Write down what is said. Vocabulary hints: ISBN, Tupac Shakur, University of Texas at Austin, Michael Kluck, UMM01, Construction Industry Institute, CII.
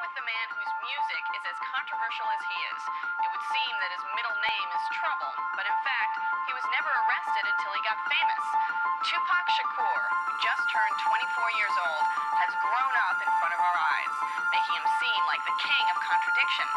with the man whose music is as controversial as he is. It would seem that his middle name is Trouble, but in fact, he was never arrested until he got famous. Tupac Shakur, who just turned 24 years old, has grown up in front of our eyes, making him seem like the king of contradiction.